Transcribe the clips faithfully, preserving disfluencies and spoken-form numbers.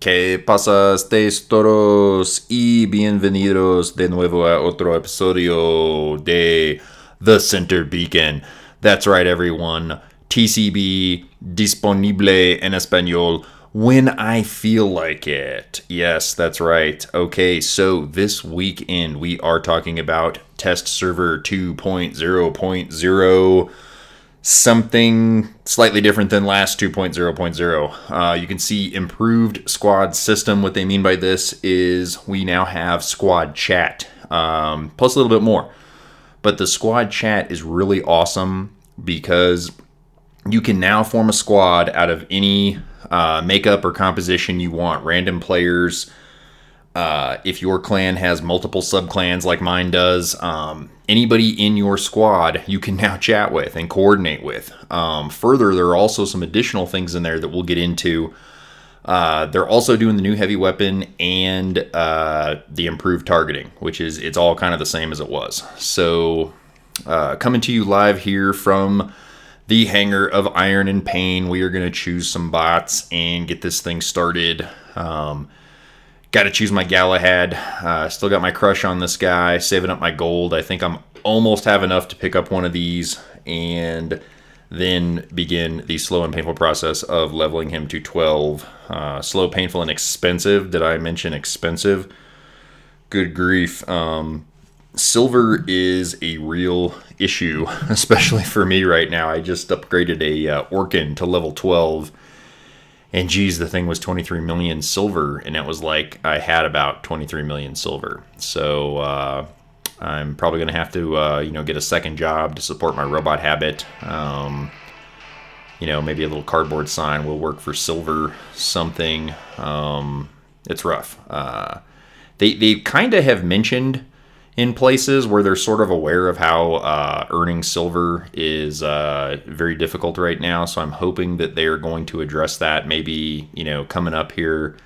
¿Qué pasa, estéis todos? Y bienvenidos de nuevo a otro episodio de The Center Beacon. That's right, everyone. T C B, disponible en español, when I feel like it. Yes, that's right. Okay, so this weekend we are talking about Test Server two point zero point zero. Something slightly different than last two point zero point zero. Uh, you can see improved squad system. What they mean by this is we now have Squad Chat, um, plus a little bit more. But the Squad Chat is really awesome because you can now form a squad out of any uh, makeup or composition you want. Random players. Uh, if your clan has multiple subclans like mine does, um, anybody in your squad you can now chat with and coordinate with. Um, further, there are also some additional things in there that we'll get into. Uh, they're also doing the new heavy weapon and uh, the improved targeting, which is it's all kind of the same as it was. So uh, coming to you live here from the hangar of Iron and Pain, we are going to choose some bots and get this thing started. Um, Got to choose my Galahad. Uh, still got my crush on this guy. Saving up my gold. I think I'm almost have enough to pick up one of these and then begin the slow and painful process of leveling him to twelve. Uh, slow, painful, and expensive. Did I mention expensive? Good grief. Um, silver is a real issue, especially for me right now. I just upgraded a uh, Orkin to level twelve. And geez, the thing was twenty-three million silver, and it was like I had about twenty-three million silver. So uh, I'm probably going to have to, uh, you know, get a second job to support my robot habit. Um, you know, maybe a little cardboard sign will work for silver, something. Um, it's rough. Uh, they they kind of have mentioned in places where they're sort of aware of how uh, earning silver is uh, very difficult right now. So I'm hoping that they're going to address that. Maybe, you know, coming up here,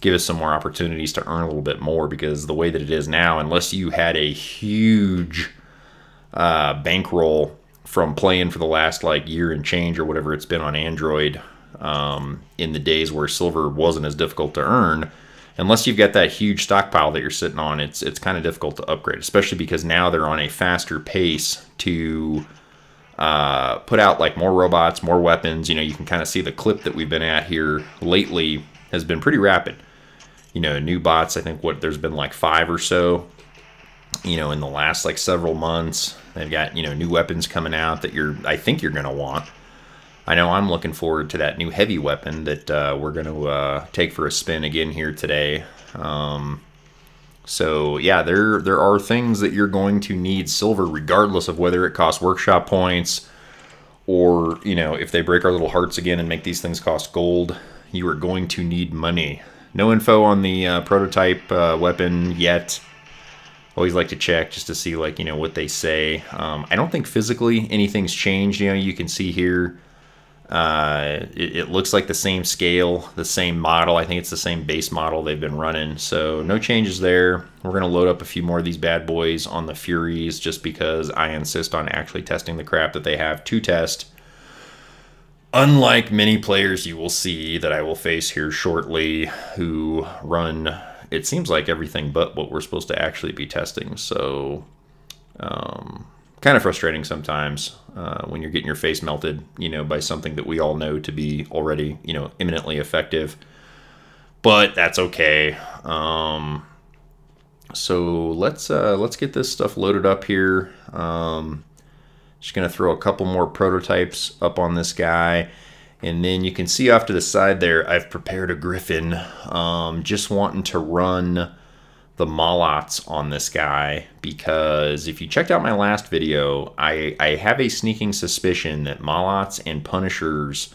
give us some more opportunities to earn a little bit more, because the way that it is now, unless you had a huge uh, bankroll from playing for the last like year and change or whatever it's been on Android, um, in the days where silver wasn't as difficult to earn, unless you've got that huge stockpile that you're sitting on, it's it's kind of difficult to upgrade, especially because now they're on a faster pace to uh, put out like more robots, more weapons. You know, you can kind of see the clip that we've been at here lately has been pretty rapid. You know, new bots, I think what there's been like five or so, you know, in the last like several months. They've got, you know, new weapons coming out that you're, I think you're going to want. I know I'm looking forward to that new heavy weapon that uh, we're going to uh, take for a spin again here today. Um, so yeah, there there are things that you're going to need silver regardless of whether it costs workshop points or, you know, if they break our little hearts again and make these things cost gold, you are going to need money. No info on the uh, prototype uh, weapon yet. Always like to check just to see, like, you know, what they say. Um, I don't think physically anything's changed. You know, you can see here. Uh, it, it looks like the same scale, the same model. I think it's the same base model they've been running. So no changes there. We're going to load up a few more of these bad boys on the Furies just because I insist on actually testing the crap that they have to test. Unlike many players you will see that I will face here shortly who run, it seems like, everything but what we're supposed to actually be testing. So, um... kind of frustrating sometimes uh, when you're getting your face melted, you know, by something that we all know to be already, you know, imminently effective. But that's okay. Um, so let's uh, let's get this stuff loaded up here. Um, just gonna throw a couple more prototypes up on this guy, and then you can see off to the side there, I've prepared a Griffin. Um, just wanting to run the Molots on this guy, because if you checked out my last video, I, I have a sneaking suspicion that Molots and Punishers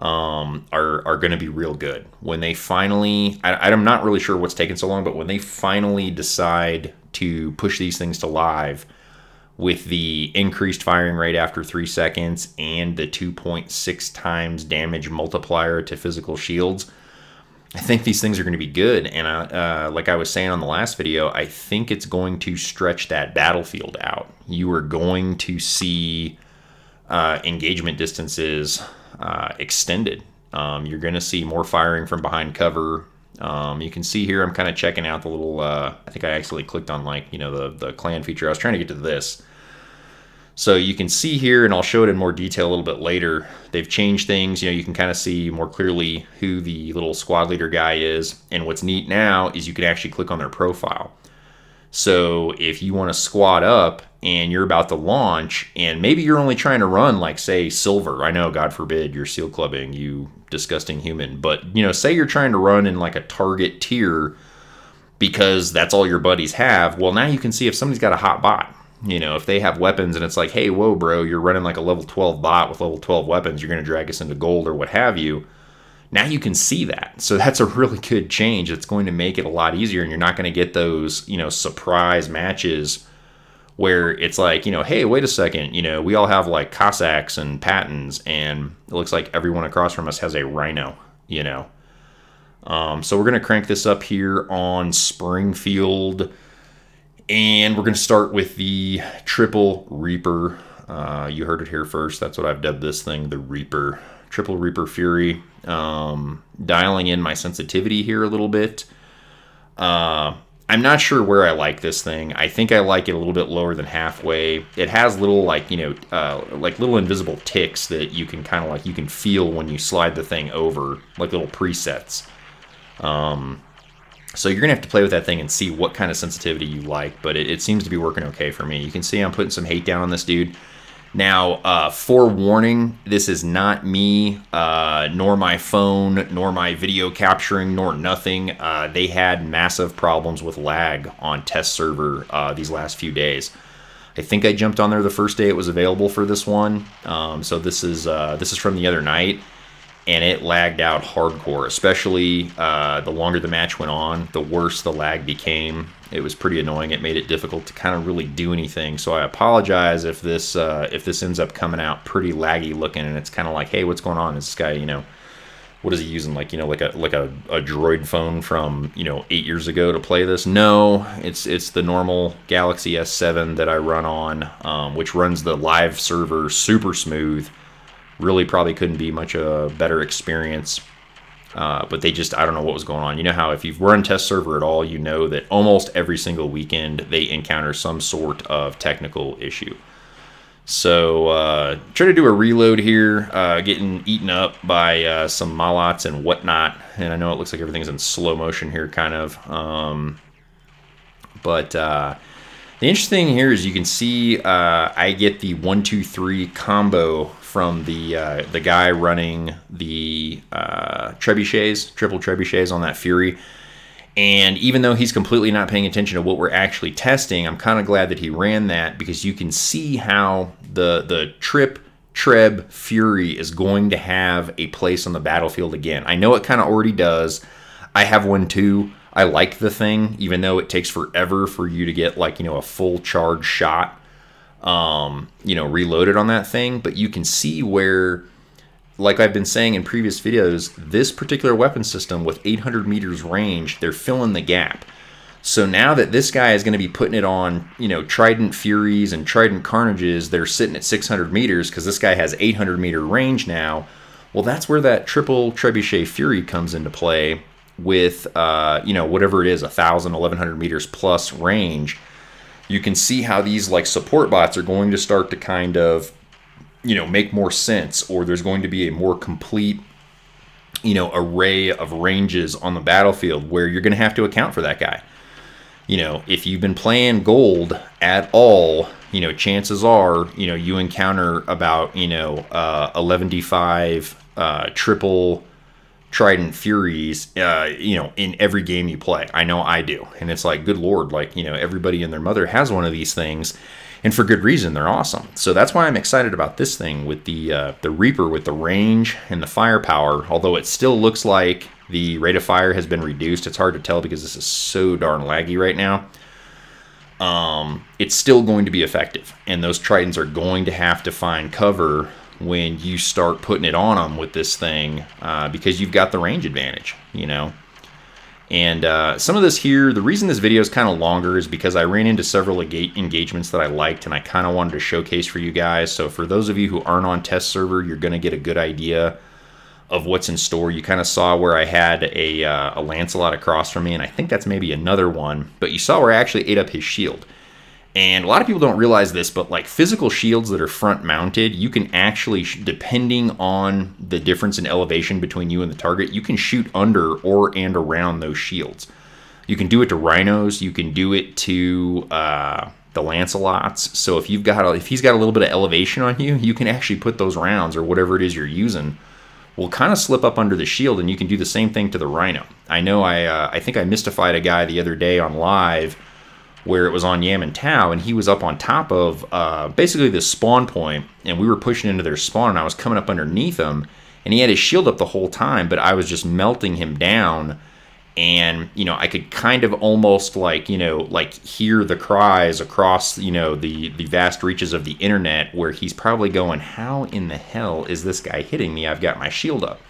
um, are, are going to be real good. When they finally, I, I'm not really sure what's taking so long, but when they finally decide to push these things to live with the increased firing rate after three seconds and the two point six times damage multiplier to physical shields, I think these things are going to be good, and uh, uh, like I was saying on the last video, I think it's going to stretch that battlefield out. You are going to see uh, engagement distances uh, extended. Um, you're going to see more firing from behind cover. Um, you can see here I'm kind of checking out the little, uh, I think I actually clicked on like, you know, the, the clan feature. I was trying to get to this. So you can see here, and I'll show it in more detail a little bit later, they've changed things. You know, you can kind of see more clearly who the little squad leader guy is. And what's neat now is you can actually click on their profile. So if you want to squad up and you're about to launch, and maybe you're only trying to run like, say, silver. I know, God forbid, you're seal clubbing, you disgusting human. But, you know, say you're trying to run in like a target tier because that's all your buddies have. Well, now you can see if somebody's got a hot bot. You know, if they have weapons and it's like, hey, whoa, bro, you're running like a level twelve bot with level twelve weapons. You're going to drag us into gold or what have you. Now you can see that. So that's a really good change. It's going to make it a lot easier, and you're not going to get those, you know, surprise matches where it's like, you know, hey, wait a second, you know, we all have like Cossacks and Pattons, and it looks like everyone across from us has a Rhino, you know. Um, so we're going to crank this up here on Springfield, and we're going to start with the Triple Reaper. Uh, you heard it here first. That's what I've dubbed this thing, the Reaper. Triple Reaper Fury. Um, dialing in my sensitivity here a little bit. Uh, I'm not sure where I like this thing. I think I like it a little bit lower than halfway. It has little, like, you know, uh, like little invisible ticks that you can kind of like, you can feel when you slide the thing over, like little presets. Um... So you're going to have to play with that thing and see what kind of sensitivity you like, but it, it seems to be working okay for me. You can see I'm putting some hate down on this dude. Now, uh, forewarning, this is not me, uh, nor my phone, nor my video capturing, nor nothing. Uh, they had massive problems with lag on test server uh, these last few days. I think I jumped on there the first day it was available for this one. Um, so this is, uh, this is from the other night. And it lagged out hardcore, especially uh, the longer the match went on, the worse the lag became. It was pretty annoying. It made it difficult to kind of really do anything. So I apologize if this uh, if this ends up coming out pretty laggy looking, and it's kind of like, hey, what's going on? Is this guy, you know, what is he using? Like, you know, like a like a, a Droid phone from, you know, eight years ago to play this? No, it's it's the normal Galaxy S seven that I run on, um, which runs the live server super smooth. Really probably couldn't be much a better experience, uh, but they just, I don't know what was going on. You know how if you've run test server at all, you know that almost every single weekend they encounter some sort of technical issue. So uh, try to do a reload here, uh, getting eaten up by uh, some Molots and whatnot. And I know it looks like everything's in slow motion here kind of, um, but uh, the interesting thing here is you can see uh, I get the one, two, three combo from the uh, the guy running the uh, trebuchets, triple trebuchets on that Fury. And even though he's completely not paying attention to what we're actually testing, I'm kind of glad that he ran that, because you can see how the, the trip, treb, Fury is going to have a place on the battlefield again. I know it kind of already does. I have one too. I like the thing, even though it takes forever for you to get like, you know, a full charge shot, um, you know, reloaded on that thing. But you can see where, like I've been saying in previous videos, this particular weapon system with eight hundred meters range, they're filling the gap. So now that this guy is going to be putting it on, you know, Trident Furies and Trident Carnages, they're sitting at six hundred meters because this guy has eight hundred meter range now. Well, that's where that triple trebuchet Fury comes into play, with, uh, you know, whatever it is, one thousand, eleven hundred meters plus range. You can see how these, like, support bots are going to start to kind of, you know, make more sense, or there's going to be a more complete, you know, array of ranges on the battlefield where you're going to have to account for that guy. You know, if you've been playing gold at all, you know, chances are, you know, you encounter about, you know, uh, eleven D five, uh, triple Trident Furies, uh, you know, in every game you play. I know I do. And it's like, good Lord, like, you know, everybody and their mother has one of these things, and for good reason. They're awesome. So that's why I'm excited about this thing with the, uh, the Reaper, with the range and the firepower. Although it still looks like the rate of fire has been reduced. It's hard to tell because this is so darn laggy right now. Um, it's still going to be effective, and those Tritons are going to have to find cover when you start putting it on them with this thing, uh, because you've got the range advantage, you know. And uh, some of this here, the reason this video is kind of longer is because I ran into several engagements that I liked and I kind of wanted to showcase for you guys. So for those of you who aren't on Test Server, you're going to get a good idea of what's in store. You kind of saw where I had a, uh, a Lancelot across from me, and I think that's maybe another one. But you saw where I actually ate up his shield. And a lot of people don't realize this, but like physical shields that are front mounted, you can actually, depending on the difference in elevation between you and the target, you can shoot under or and around those shields. You can do it to Rhinos, you can do it to uh, the Lancelots. So if you've got, if he's got a little bit of elevation on you, you can actually put those rounds or whatever it is you're using will kind of slip up under the shield, and you can do the same thing to the Rhino. I know I, uh, I think I mystified a guy the other day on live where it was on Yam and Tau, and he was up on top of uh, basically this spawn point, and we were pushing into their spawn, and I was coming up underneath him, and he had his shield up the whole time, but I was just melting him down, and, you know, I could kind of almost, like, you know, like hear the cries across, you know, the, the vast reaches of the internet where he's probably going, how in the hell is this guy hitting me? I've got my shield up.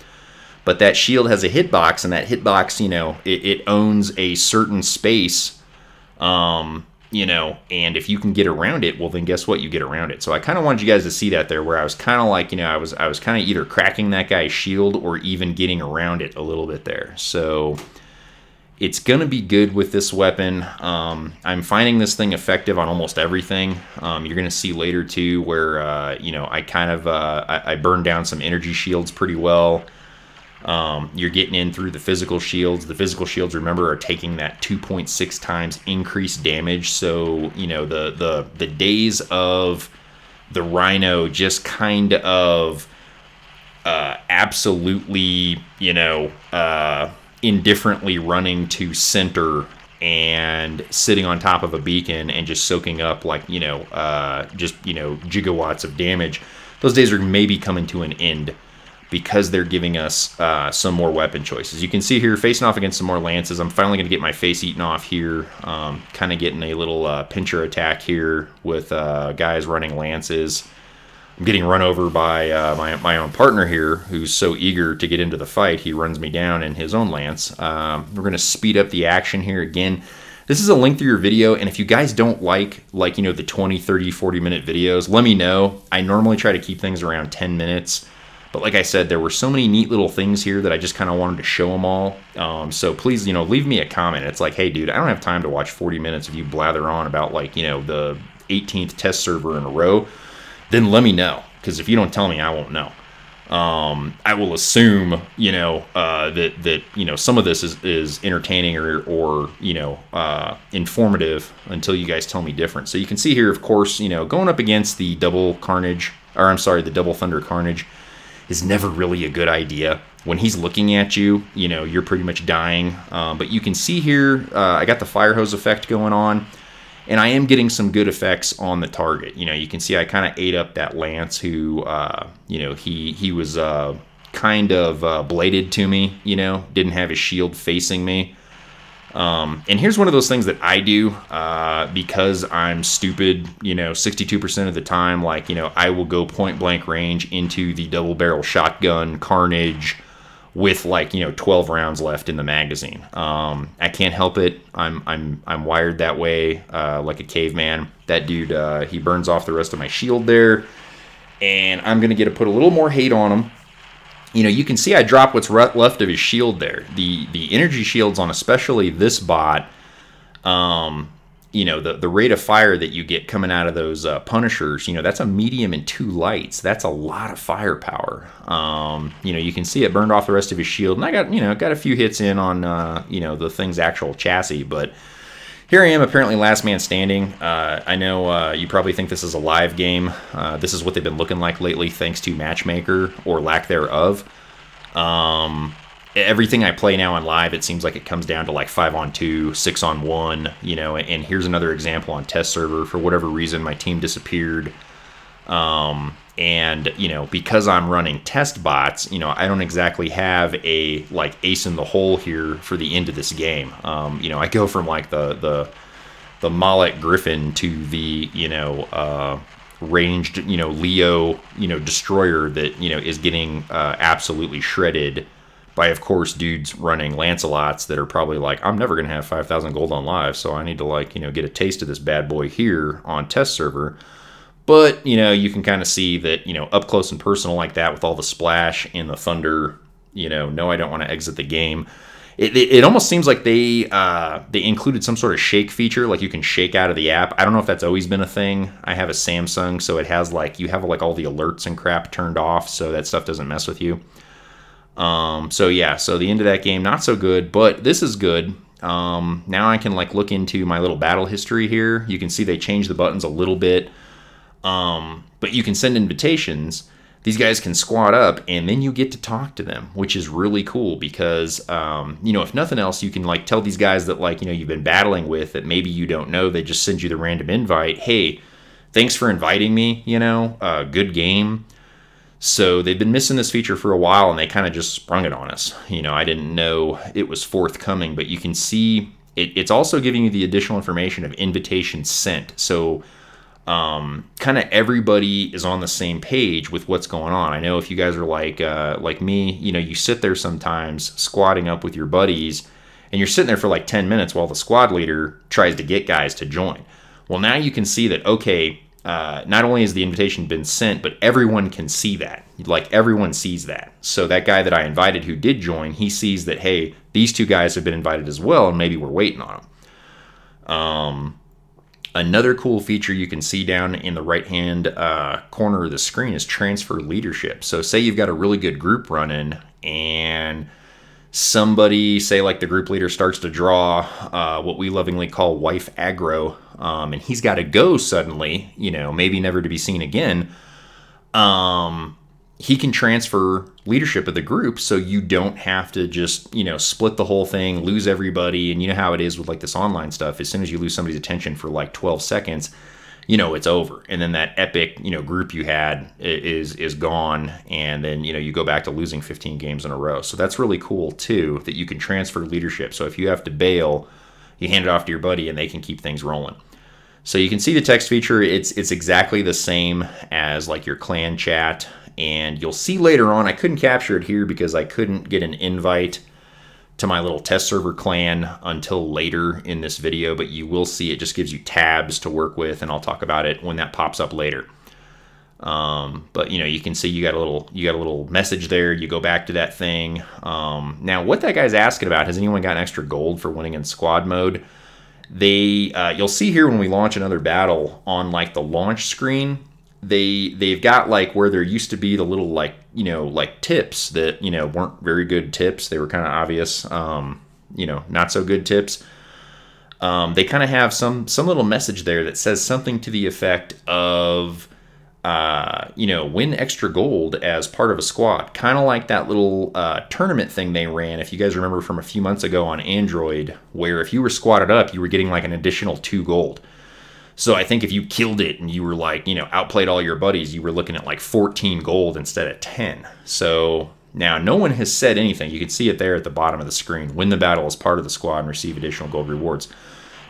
But that shield has a hitbox, and that hitbox, you know, it, it owns a certain space, um you know, and if you can get around it, well, then guess what, you get around it. So I kind of wanted you guys to see that there, where I was kind of like, you know, I was I was kind of either cracking that guy's shield or even getting around it a little bit there. So it's gonna be good with this weapon. um I'm finding this thing effective on almost everything. Um you're gonna see later too where uh you know, I kind of uh I, I burned down some energy shields pretty well. Um, you're getting in through the physical shields. The physical shields, remember, are taking that two point six times increased damage. So, you know, the, the, the days of the Rhino just kind of uh, absolutely, you know, uh, indifferently running to center and sitting on top of a beacon and just soaking up, like, you know, uh, just, you know, gigawatts of damage. Those days are maybe coming to an end, because they're giving us uh, some more weapon choices. You can see here, facing off against some more lances. I'm finally going to get my face eaten off here. Um, kind of getting a little uh, pincher attack here with uh, guys running lances. I'm getting run over by uh, my, my own partner here, who's so eager to get into the fight, he runs me down in his own lance. Um, we're going to speed up the action here again. This is a lengthier video, and if you guys don't like, like, you know, the twenty, thirty, forty minute videos, let me know. I normally try to keep things around ten minutes. But like I said, there were so many neat little things here that I just kind of wanted to show them all. Um, so please, you know, leave me a comment. It's like, hey, dude, I don't have time to watch forty minutes of you blather on about, like, you know, the eighteenth test server in a row. Then let me know, because if you don't tell me, I won't know. Um, I will assume, you know, uh, that, that, you know, some of this is, is entertaining or, or, you know, uh, informative until you guys tell me different. So you can see here, of course, you know, going up against the double Carnage, or I'm sorry, the double Thunder Carnage, is never really a good idea. When he's looking at you, you know, you're pretty much dying. Um, but you can see here, uh, I got the fire hose effect going on, and I am getting some good effects on the target. You know, you can see I kind of ate up that Lance who, uh, you know, he, he was uh, kind of uh, bladed to me, you know, didn't have his shield facing me. Um, and here's one of those things that I do, uh, because I'm stupid, you know, sixty-two percent of the time, like, you know, I will go point blank range into the double barrel shotgun Carnage with, like, you know, twelve rounds left in the magazine. Um, I can't help it. I'm, I'm, I'm wired that way, uh, like a caveman. That dude, uh, he burns off the rest of my shield there, and I'm going to get to put a little more hate on him. You know, you can see I dropped what's left of his shield there. The the energy shields on especially this bot, um, you know, the, the rate of fire that you get coming out of those uh, Punishers, you know, that's a medium and two lights. That's a lot of firepower. Um, you know, you can see it burned off the rest of his shield. And I got, you know, got a few hits in on, uh, you know, the thing's actual chassis, but here I am, apparently last man standing. Uh, I know uh, you probably think this is a live game. Uh, this is what they've been looking like lately, thanks to Matchmaker, or lack thereof. Um, everything I play now on live, it seems like it comes down to like five on two, six on one, you know, and here's another example on Test Server. For whatever reason, my team disappeared. Um, and, you know, because I'm running test bots, you know, I don't exactly have a, like, ace in the hole here for the end of this game. Um, you know, I go from, like, the, the, the Molots Griffin to the, you know, uh, ranged, you know, Leo, you know, destroyer that, you know, is getting, uh, absolutely shredded by, of course, dudes running Lancelots that are probably like, I'm never going to have five thousand gold on live, so I need to, like, you know, get a taste of this bad boy here on test server. But, you know, you can kind of see that, you know, up close and personal like that with all the splash and the thunder, you know, no, I don't want to exit the game. It, it, it almost seems like they uh, they included some sort of shake feature, like you can shake out of the app. I don't know if that's always been a thing. I have a Samsung, so it has like, you have like all the alerts and crap turned off, so that stuff doesn't mess with you. Um, so yeah, so the end of that game, not so good, but this is good. Um, now I can like look into my little battle history here. You can see they changed the buttons a little bit, um, but you can send invitations. These guys can squad up, and then you get to talk to them, which is really cool because, um, you know, if nothing else, you can, like, tell these guys that, like, you know, you've been battling with that maybe you don't know. They just send you the random invite. Hey, thanks for inviting me, you know, uh, good game. So they've been missing this feature for a while, and they kind of just sprung it on us. You know, I didn't know it was forthcoming, but you can see it, it's also giving you the additional information of invitations sent. So... Um, kind of everybody is on the same page with what's going on. I know if you guys are like uh, like me, you know, you sit there sometimes squatting up with your buddies, and you're sitting there for like ten minutes while the squad leader tries to get guys to join. Well, now you can see that, okay, uh, not only has the invitation been sent, but everyone can see that. Like, everyone sees that. So that guy that I invited who did join, he sees that, hey, these two guys have been invited as well, and maybe we're waiting on them. Um... Another cool feature you can see down in the right-hand uh, corner of the screen is transfer leadership. So say you've got a really good group running and somebody, say like the group leader starts to draw uh, what we lovingly call wife aggro, um, and he's got to go suddenly, you know, maybe never to be seen again, um, he can transfer leadership of the group so you don't have to just, you know, split the whole thing, lose everybody. And you know how it is with like this online stuff. As soon as you lose somebody's attention for like twelve seconds, you know, it's over. And then that epic, you know, group you had is is gone. And then, you know, you go back to losing fifteen games in a row. So that's really cool too, that you can transfer leadership. So if you have to bail, you hand it off to your buddy and they can keep things rolling. So you can see the text feature. It's, it's exactly the same as like your clan chat. And you'll see later on, I couldn't capture it here because I couldn't get an invite to my little test server clan until later in this video, but you will see it just gives you tabs to work with, and I'll talk about it when that pops up later. Um, but you know, you can see you got a little you got a little message there. You go back to that thing. Um, now, what that guy's asking about, has anyone gotten extra gold for winning in squad mode? They, uh, you'll see here when we launch another battle on like the launch screen, They, they've got like where there used to be the little like, you know, like tips that, you know, weren't very good tips. They were kind of obvious, um, you know, not so good tips. Um, they kind of have some, some little message there that says something to the effect of, uh, you know, win extra gold as part of a squad. Kind of like that little uh, tournament thing they ran, if you guys remember from a few months ago on Android, where if you were squatted up, you were getting like an additional two gold. So I think if you killed it and you were like, you know, outplayed all your buddies, you were looking at like fourteen gold instead of ten. So now no one has said anything. You can see it there at the bottom of the screen. Win the battle as part of the squad and receive additional gold rewards.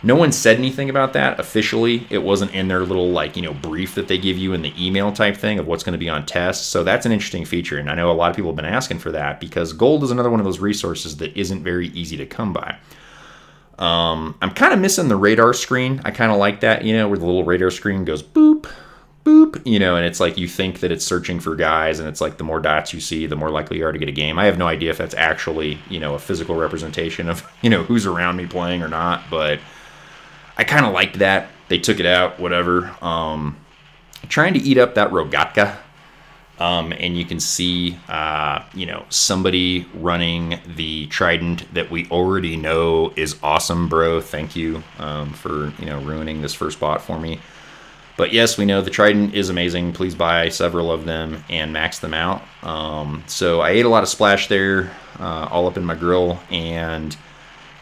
No one said anything about that officially. It wasn't in their little like, you know, brief that they give you in the email type thing of what's going to be on test. So that's an interesting feature. And I know a lot of people have been asking for that because gold is another one of those resources that isn't very easy to come by. Um, I'm kind of missing the radar screen. I kind of like that, you know, where the little radar screen goes boop, boop, you know, and it's like you think that it's searching for guys, and it's like the more dots you see, the more likely you are to get a game. I have no idea if that's actually, you know, a physical representation of, you know, who's around me playing or not, but I kind of liked that. They took it out, whatever. Um, trying to eat up that Rogatka. Um, and you can see, uh, you know, somebody running the Trident that we already know is awesome, bro. Thank you um, for, you know, ruining this first bot for me. But yes, we know the Trident is amazing. Please buy several of them and max them out. Um, so I ate a lot of splash there, uh, all up in my grill. And,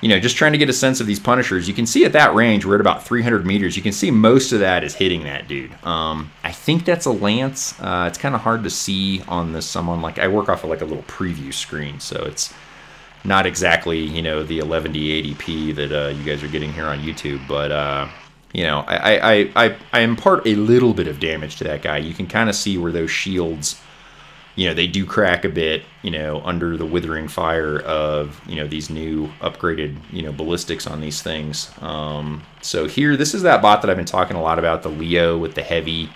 you know, just trying to get a sense of these Punishers. You can see at that range, we're at about three hundred meters. You can see most of that is hitting that dude. Um, I think that's a Lance. Uh, it's kind of hard to see on this. Someone like I work off of like a little preview screen, so it's not exactly, you know, the eleven eighty p that uh, you guys are getting here on YouTube. But uh, you know, I I I I impart a little bit of damage to that guy. You can kind of see where those shields you know, they do crack a bit, you know, under the withering fire of, you know, these new upgraded, you know, ballistics on these things. Um, so here, this is that bot that I've been talking a lot about, the Leo with the heavy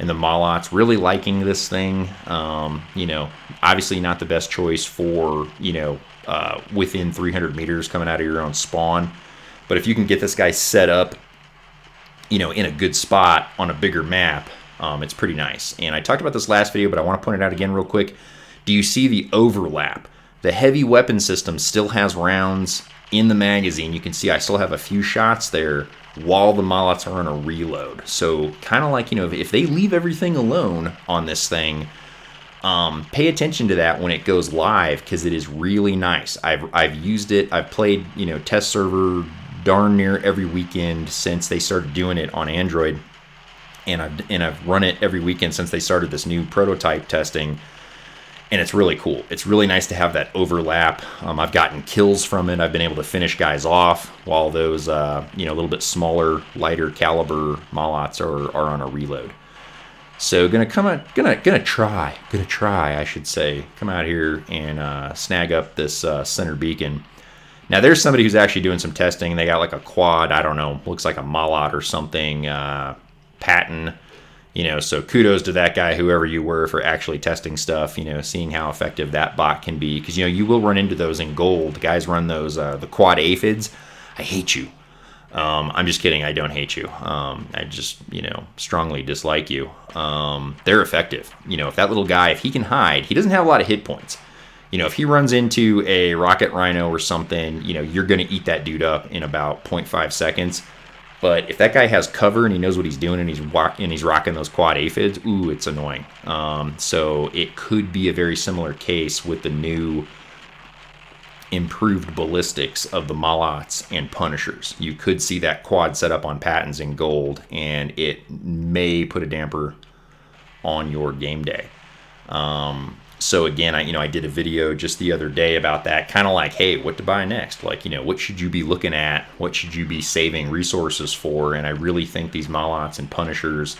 and the Molots. Really liking this thing. Um, you know, obviously not the best choice for, you know, uh, within three hundred meters coming out of your own spawn. But if you can get this guy set up, you know, in a good spot on a bigger map, Um, it's pretty nice. And I talked about this last video, but I want to point it out again real quick. Do you see the overlap? The heavy weapon system still has rounds in the magazine. You can see I still have a few shots there while the Molots are on a reload. So kind of like, you know, if, if they leave everything alone on this thing, um, pay attention to that when it goes live, because it is really nice. I've, I've used it. I've played, you know, Test Server darn near every weekend since they started doing it on Android. And I've, and I've run it every weekend since they started this new prototype testing. And it's really cool. It's really nice to have that overlap. Um, I've gotten kills from it. I've been able to finish guys off while those, uh, you know, a little bit smaller, lighter caliber Molots are, are on a reload. So gonna come out, gonna gonna try, gonna try, I should say, come out here and uh, snag up this uh, Center Beacon. Now there's somebody who's actually doing some testing. They got like a quad. I don't know. Looks like a Molot or something. Uh, Patton, you know, so kudos to that guy, whoever you were, for actually testing stuff, you know, seeing how effective that bot can be, because, you know, you will run into those in gold. Guys run those, uh, the quad aphids. I hate you. Um, I'm just kidding. I don't hate you. Um, I just, you know, strongly dislike you. Um, they're effective. You know, if that little guy, if he can hide, he doesn't have a lot of hit points. You know, if he runs into a rocket Rhino or something, you know, you're going to eat that dude up in about zero point five seconds. But if that guy has cover and he knows what he's doing and he's walk and he's rocking those quad aphids, ooh, it's annoying. Um, so it could be a very similar case with the new improved ballistics of the Molots and Punishers. You could see that quad set up on Pattons in gold, and it may put a damper on your game day. Um, so again, I you know I did a video just the other day about that, kind of like, hey, what to buy next? Like, you know, what should you be looking at? What should you be saving resources for? And I really think these Molots and Punishers,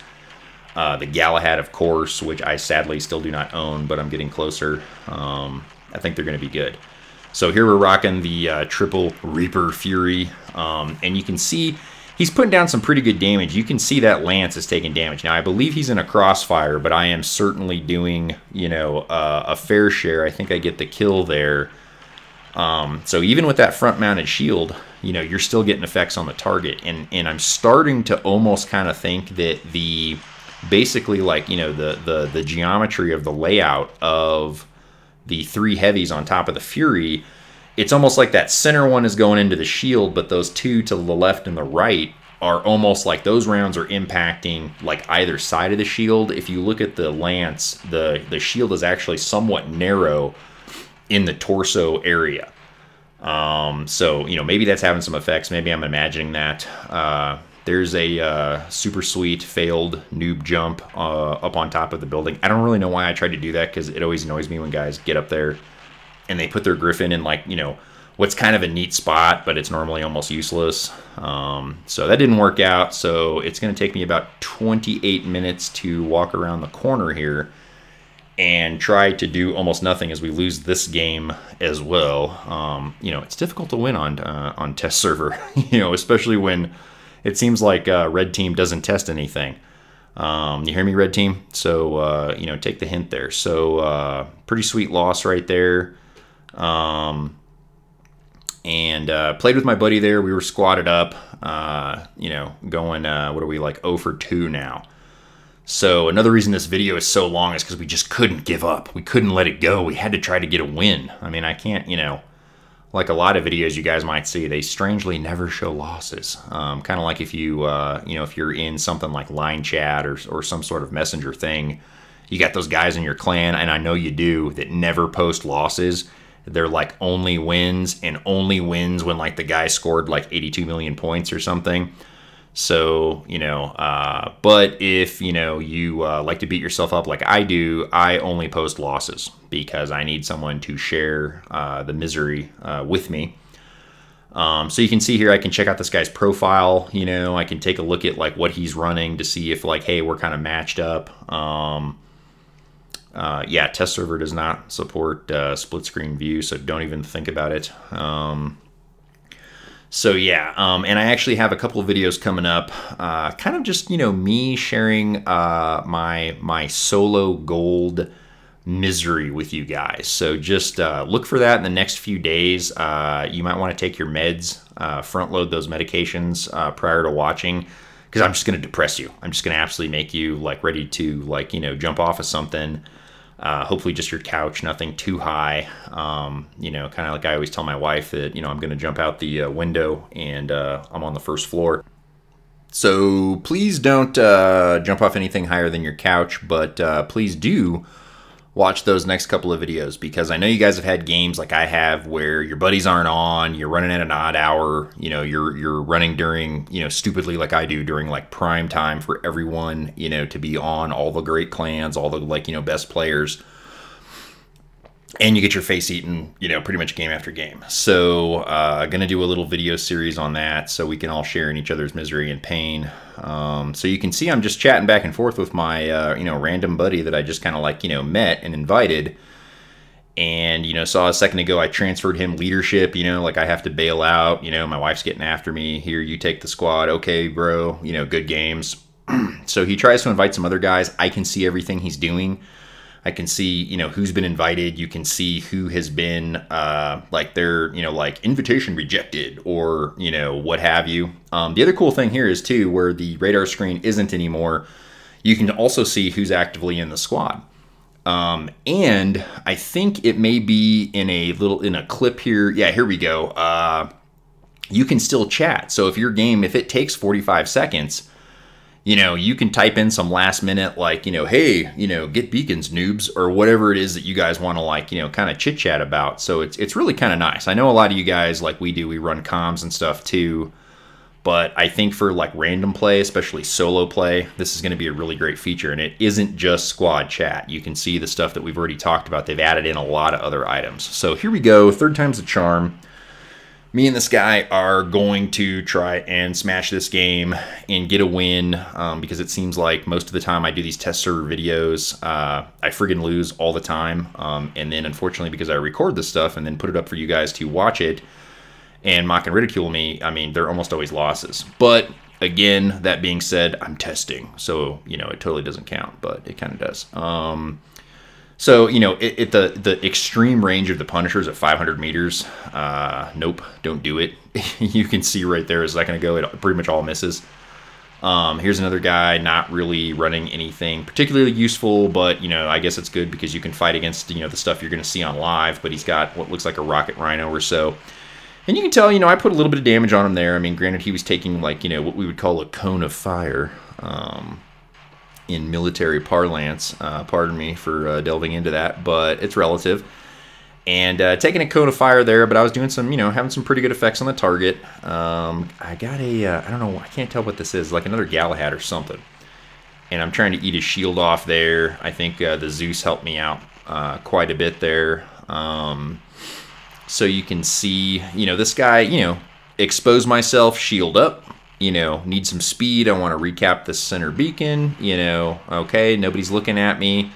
uh, the Galahad, of course, which I sadly still do not own, but I'm getting closer. Um, I think they're going to be good. So here we're rocking the uh, triple Reaper Fury, um, and you can see he's putting down some pretty good damage. You can see that Lance is taking damage. Now, I believe he's in a crossfire, but I am certainly doing, you know, uh, a fair share. I think I get the kill there. Um, so even with that front-mounted shield, you know, you're still getting effects on the target. And, and I'm starting to almost kind of think that the, basically like, you know, the, the, the geometry of the layout of the three heavies on top of the Fury, it's almost like that center one is going into the shield, but those two to the left and the right are almost like those rounds are impacting like either side of the shield. If you look at the Lance, the, the shield is actually somewhat narrow in the torso area. Um, so, you know, maybe that's having some effects. Maybe I'm imagining that. Uh, there's a uh, super sweet failed noob jump uh, up on top of the building. I don't really know why I tried to do that, because it always annoys me when guys get up there and they put their Griffin in, like, you know, what's kind of a neat spot, but it's normally almost useless. Um, so that didn't work out. So it's going to take me about twenty-eight minutes to walk around the corner here and try to do almost nothing, as we lose this game as well. Um, you know, it's difficult to win on uh, on Test Server, you know, especially when it seems like uh, Red Team doesn't test anything. Um, you hear me, Red Team? So, uh, you know, take the hint there. So uh, pretty sweet loss right there. Um, and, uh, played with my buddy there. We were squatted up, uh, you know, going, uh, what are we, like zero for two now. So another reason this video is so long is because we just couldn't give up. We couldn't let it go. We had to try to get a win. I mean, I can't, you know, like a lot of videos you guys might see, they strangely never show losses. Um, kind of like if you, uh, you know, if you're in something like Line Chat or, or some sort of messenger thing, you got those guys in your clan, and I know you do, that never post losses. They're like only wins, and only wins when like the guy scored like eighty-two million points or something. So, you know, uh, but if, you know, you uh, like to beat yourself up like I do, I only post losses because I need someone to share uh, the misery uh, with me. Um, so you can see here, I can check out this guy's profile. You know, I can take a look at like what he's running to see if like, hey, we're kind of matched up. Um, Uh, yeah, Test Server does not support uh, split-screen view, so don't even think about it. Um, so yeah, um, and I actually have a couple of videos coming up, uh, kind of just, you know, me sharing uh, my, my solo gold misery with you guys. So just uh, look for that in the next few days. Uh, you might want to take your meds, uh, front load those medications uh, prior to watching. Because I'm just going to depress you. I'm just going to absolutely make you like ready to like, you know, jump off of something. Uh, hopefully just your couch, nothing too high. Um, you know, kind of like I always tell my wife that, you know, I'm going to jump out the uh, window and uh, I'm on the first floor. So please don't uh, jump off anything higher than your couch, but uh, please do watch those next couple of videos, because I know you guys have had games like I have where your buddies aren't on, you're running at an odd hour, you know, you're you're running during, you know, stupidly like I do, during like prime time for everyone, you know, to be on, all the great clans, all the like, you know, best players. And you get your face eaten, you know, pretty much game after game. So uh, going to do a little video series on that so we can all share in each other's misery and pain. Um, so you can see I'm just chatting back and forth with my, uh, you know, random buddy that I just kind of like, you know, met and invited. And, you know, saw a second ago I transferred him leadership, you know, like I have to bail out. You know, my wife's getting after me. Here, you take the squad. Okay, bro. You know, good games. So he tries to invite some other guys. I can see everything he's doing. I can see, you know, who's been invited. You can see who has been, uh, like, their, you know, like, invitation rejected or, you know, what have you. Um, the other cool thing here is, too, where the radar screen isn't anymore, you can also see who's actively in the squad. Um, and I think it may be in a little, in a clip here. Yeah, here we go. Uh, you can still chat. So if your game, if it takes forty-five seconds... you know, you can type in some last minute, like, you know, hey, you know, get beacons, noobs, or whatever it is that you guys want to, like, you know, kind of chit chat about. So it's, it's really kind of nice. I know a lot of you guys, like we do, we run comms and stuff too. But I think for like random play, especially solo play, this is going to be a really great feature. And it isn't just squad chat. You can see the stuff that we've already talked about. They've added in a lot of other items. So here we go. Third time's the charm. Me and this guy are going to try and smash this game and get a win, um, because it seems like most of the time I do these test server videos, uh, I friggin' lose all the time. Um, and then unfortunately, because I record this stuff and then put it up for you guys to watch it and mock and ridicule me, I mean, they're almost always losses. But again, that being said, I'm testing. So, you know, it totally doesn't count, but it kind of does. Um... So, you know, it, it, the, the extreme range of the Punishers at five hundred meters, uh, nope, don't do it. You can see right there, is that going to go? It pretty much all misses. Um, here's another guy not really running anything particularly useful, but, you know, I guess it's good because you can fight against, you know, the stuff you're going to see on live, but he's got what looks like a rocket rhino or so. And you can tell, you know, I put a little bit of damage on him there. I mean, granted, he was taking, like, you know, what we would call a cone of fire, um... in military parlance, uh, pardon me for uh, delving into that, but it's relative. And uh, taking a cone of fire there, but I was doing some, you know, having some pretty good effects on the target. Um, I got a, uh, I don't know, I can't tell what this is, like another Galahad or something. And I'm trying to eat his shield off there. I think uh, the Zeus helped me out uh, quite a bit there. Um, so you can see, you know, this guy, you know, expose myself, shield up. You know, need some speed. I want to recap the center beacon. You know, okay, nobody's looking at me.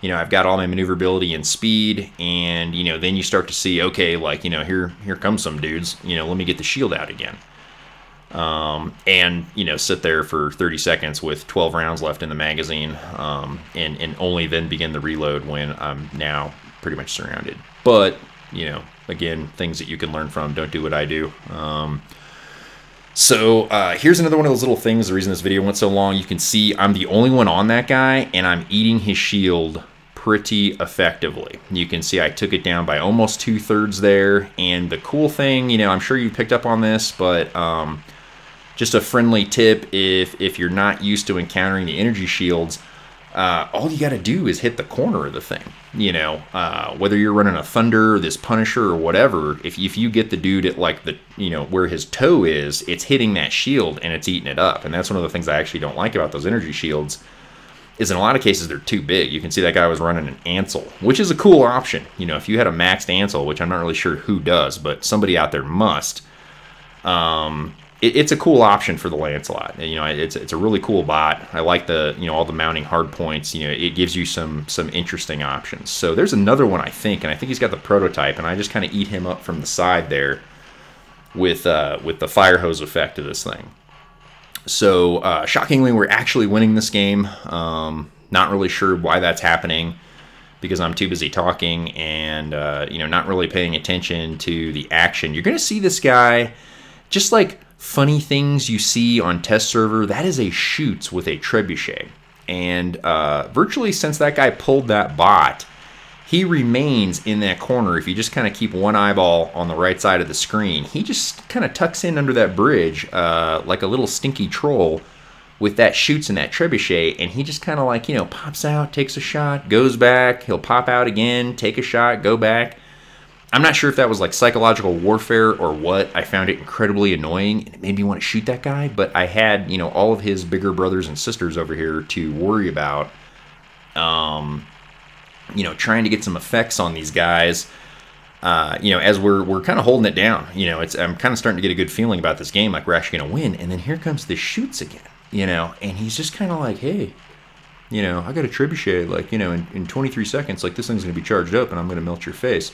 You know, I've got all my maneuverability and speed. And, you know, then you start to see, okay, like, you know, here here comes some dudes. You know, let me get the shield out again. Um, and, you know, sit there for thirty seconds with twelve rounds left in the magazine. Um, and, and only then begin the reload when I'm now pretty much surrounded. But, you know, again, things that you can learn from. Don't do what I do. Um... So uh, here's another one of those little things. The reason this video went so long, you can see I'm the only one on that guy, and I'm eating his shield pretty effectively. You can see I took it down by almost two-thirds there. And the cool thing, you know, I'm sure you picked up on this, but um, just a friendly tip, if, if you're not used to encountering the energy shields, uh, all you got to do is hit the corner of the thing. You know, uh, whether you're running a Thunder or this Punisher or whatever, if, if you get the dude at like the, you know, where his toe is, it's hitting that shield and it's eating it up. And that's one of the things I actually don't like about those energy shields is in a lot of cases they're too big. You can see that guy was running an Ansel, which is a cool option. You know, if you had a maxed Ansel, which I'm not really sure who does, but somebody out there must. Um, it, it's a cool option for the Lancelot. You know, it's it's a really cool bot. I like the, you know, all the mounting hard points. You know, it gives you some some interesting options. So there's another one, I think, and I think he's got the prototype, and I just kind of eat him up from the side there with uh, with the fire hose effect of this thing. So uh, shockingly, we're actually winning this game. Um, not really sure why that's happening, because I'm too busy talking and uh, you know, not really paying attention to the action. You're gonna see this guy, just like funny things you see on Test Server, that is a Shutze with a trebuchet. And uh, virtually since that guy pulled that bot, he remains in that corner. If you just kind of keep one eyeball on the right side of the screen, he just kind of tucks in under that bridge uh, like a little stinky troll with that Shutze and that trebuchet, and he just kind of like, you know, pops out, takes a shot, goes back, he'll pop out again, take a shot, go back. I'm not sure if that was like psychological warfare or what. I found it incredibly annoying, and it made me want to shoot that guy, but I had, you know, all of his bigger brothers and sisters over here to worry about, um, you know, trying to get some effects on these guys. Uh, you know, as we're we're kind of holding it down, you know, it's I'm kind of starting to get a good feeling about this game, like we're actually going to win, and then here comes the Shutze again. You know, and he's just kind of like, hey, you know, I got a trebuchet, like, you know, in, in twenty-three seconds, like, this thing's going to be charged up and I'm going to melt your face.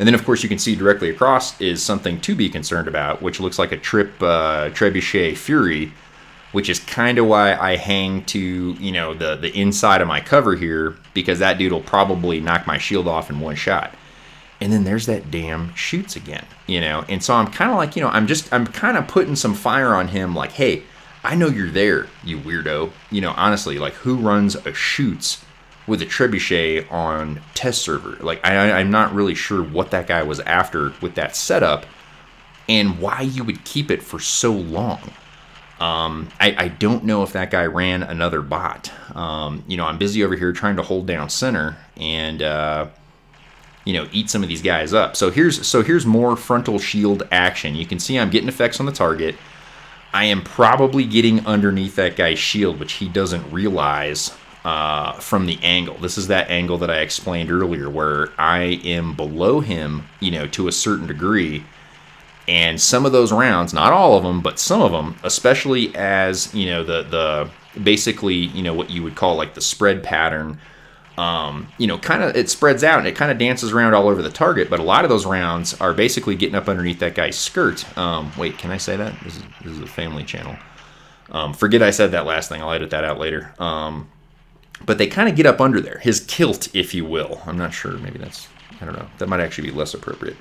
And then, of course, you can see directly across is something to be concerned about, which looks like a trip uh, trebuchet Fury, which is kind of why I hang to, you know, the, the inside of my cover here, because that dude will probably knock my shield off in one shot. And then there's that damn Shutze again, you know, and so I'm kind of like, you know, I'm just, I'm kind of putting some fire on him, like, hey, I know you're there, you weirdo. You know, honestly, like, who runs a Shutze with a trebuchet on Test Server? Like, I, I'm not really sure what that guy was after with that setup and why you would keep it for so long. Um, I, I don't know if that guy ran another bot. Um, you know, I'm busy over here trying to hold down center and, uh, you know, eat some of these guys up. So here's, so here's more frontal shield action. You can see I'm getting effects on the target. I am probably getting underneath that guy's shield, which he doesn't realize uh, from the angle. This is that angle that I explained earlier where I am below him, you know, to a certain degree. And some of those rounds, not all of them, but some of them, especially as, you know, the, the basically, you know, what you would call like the spread pattern, um, you know, kind of it spreads out and it kind of dances around all over the target. But a lot of those rounds are basically getting up underneath that guy's skirt. Um, wait, can I say that? This is, this is a family channel. Um, forget I said that last thing. I'll edit that out later. Um, but they kind of get up under there. His kilt, if you will. I'm not sure. Maybe that's, I don't know. That might actually be less appropriate.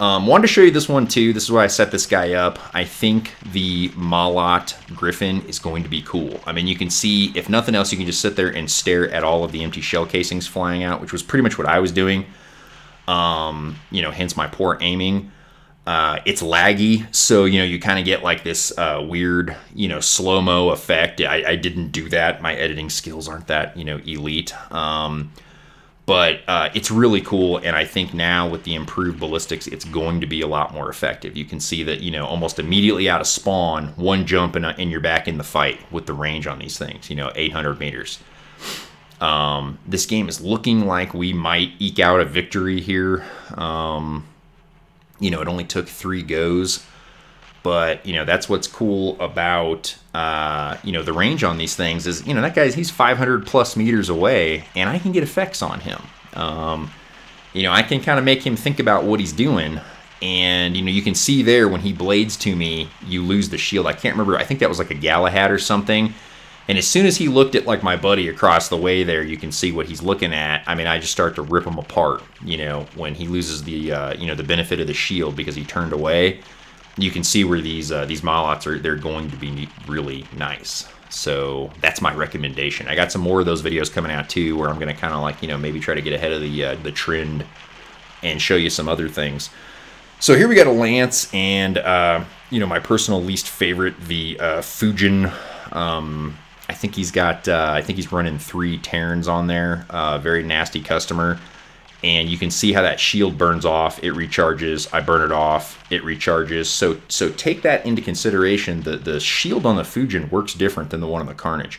Um, wanted to show you this one too. This is why I set this guy up. I think the Molots Griffin is going to be cool. I mean, you can see, if nothing else, you can just sit there and stare at all of the empty shell casings flying out, which was pretty much what I was doing. Um, you know, hence my poor aiming. Uh, it's laggy, so, you know, you kind of get like this uh, weird, you know, slow-mo effect. I, I didn't do that. My editing skills aren't that, you know, elite. Um, But uh, it's really cool, and I think now with the improved ballistics, it's going to be a lot more effective. You can see that, you know, almost immediately out of spawn, one jump and, and you're back in the fight with the range on these things, you know, eight hundred meters. Um, this game is looking like we might eke out a victory here. Um, you know, it only took three goes. But, you know, that's what's cool about, uh, you know, the range on these things is, you know, that guy's, he's five hundred plus meters away, and I can get effects on him. Um, you know, I can kind of make him think about what he's doing. And, you know, you can see there when he blades to me, you lose the shield. I can't remember. I think that was like a Galahad or something. And as soon as he looked at, like, my buddy across the way there, you can see what he's looking at. I mean, I just start to rip him apart, you know, when he loses the, uh, you know, the benefit of the shield because he turned away. You can see where these uh, these Molots are, they're going to be really nice. So that's my recommendation. I got some more of those videos coming out too, where I'm going to kind of like, you know, maybe try to get ahead of the uh, the trend and show you some other things. So here we got a Lance and, uh, you know, my personal least favorite, the uh, Fujin. Um, I think he's got, uh, I think he's running three Terrans on there. Uh, very nasty customer. And you can see how that shield burns off, it recharges, I burn it off, it recharges. So so take that into consideration. The, the shield on the Fujin works different than the one on the Carnage.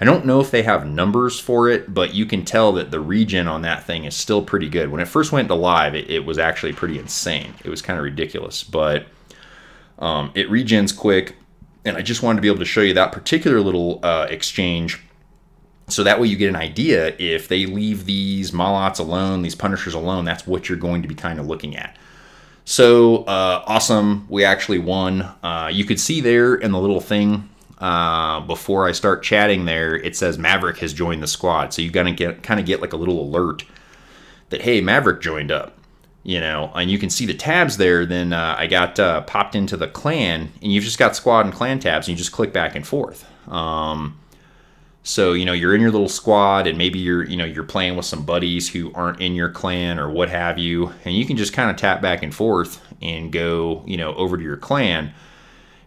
I don't know if they have numbers for it, but you can tell that the regen on that thing is still pretty good. When it first went to live, it, it was actually pretty insane. It was kind of ridiculous, but Um, it regens quick, and I just wanted to be able to show you that particular little uh, exchange, so that way you get an idea if they leave these Molots alone, these Punishers alone, that's what you're going to be kind of looking at. So uh, awesome, we actually won. Uh, you could see there in the little thing uh, before I start chatting there, it says Maverick has joined the squad. So you gotta get kind of get like a little alert that, hey, Maverick joined up. You know, and you can see the tabs there. Then uh, I got uh, popped into the clan, and you've just got squad and clan tabs, and you just click back and forth. Um, so you know you're in your little squad, and maybe you're you know you're playing with some buddies who aren't in your clan or what have you, and you can just kind of tap back and forth and go you know over to your clan.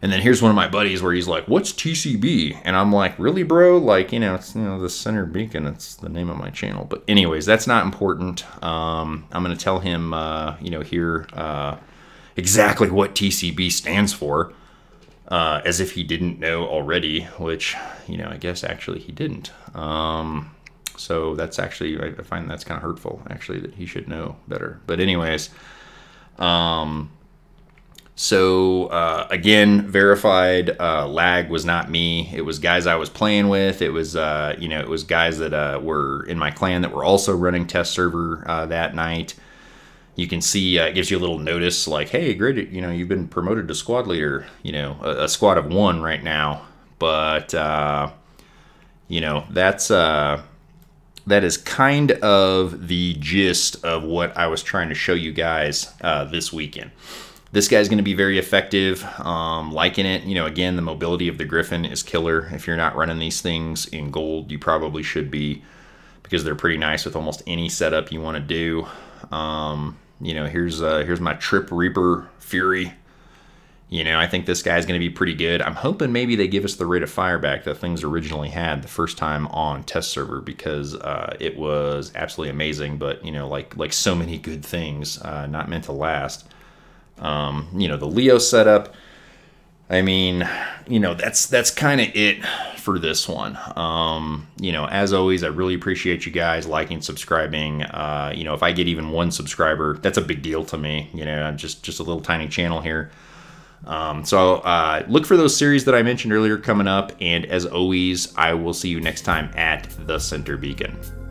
And then here's one of my buddies where he's like, "What's T C B?" And I'm like, "Really, bro? Like, you know, it's you know, the Center Beacon. It's the name of my channel." But anyways, that's not important. Um, I'm gonna tell him, uh, you know, here uh, exactly what T C B stands for, uh, as if he didn't know already. Which, you know, I guess actually he didn't. Um, so that's actually I find that's kind of hurtful. Actually, that he should know better. But anyways. Um, So, uh, again, verified, uh, lag was not me. It was guys I was playing with. It was, uh, you know, it was guys that, uh, were in my clan that were also running test server, uh, that night. You can see, uh, it gives you a little notice like, hey, great, you know, you've been promoted to squad leader, you know, a, a squad of one right now. But, uh, you know, that's, uh, that is kind of the gist of what I was trying to show you guys, uh, this weekend. This guy's going to be very effective. Um, liking it, you know, again, the mobility of the Griffin is killer. If you're not running these things in gold, you probably should be, because they're pretty nice with almost any setup you want to do. Um, you know, here's uh, here's my Trip Reaper Fury. You know, I think this guy's going to be pretty good. I'm hoping maybe they give us the rate of fire back that things originally had the first time on test server, because uh, it was absolutely amazing. But, you know, like, like so many good things, uh, not meant to last. Um, you know, the Leo setup, I mean, you know, that's, that's kind of it for this one. Um, you know, as always, I really appreciate you guys liking, subscribing. Uh, you know, if I get even one subscriber, that's a big deal to me. You know, I'm just, just a little tiny channel here. Um, so, uh, look for those series that I mentioned earlier coming up. And as always, I will see you next time at the Center Beacon.